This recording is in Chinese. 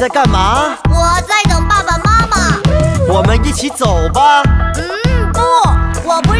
在干嘛？我在等爸爸妈妈。我们一起走吧。嗯，不，我不。